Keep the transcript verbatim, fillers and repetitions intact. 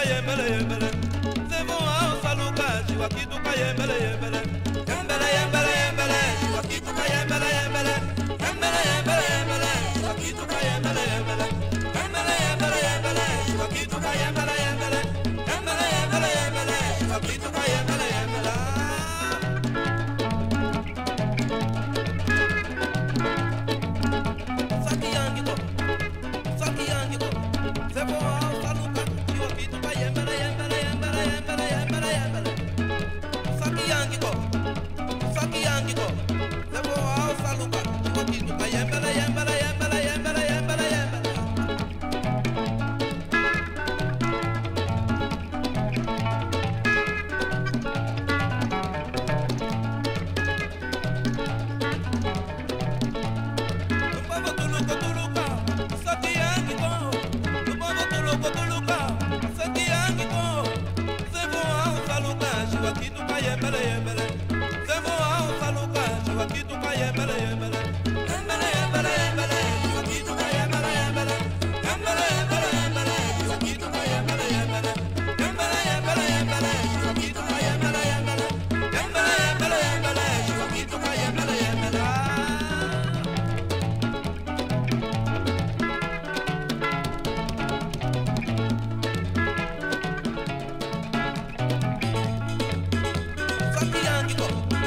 Iémbele iémbele, c'est bon à un salouka, je vois qui tout caille, iémbele iémbele, iémbele iémbele iémbele, je vois qui tout caille, iémbele iémbele, iémbele iémbele iémbele, je vois qui tout caille, iémbele iémbele, iémbele iémbele iémbele, je vois qui tout caille, iémbele iémbele, iémbele iémbele iémbele, je vois qui tout caille, iémbele iémbele. Go.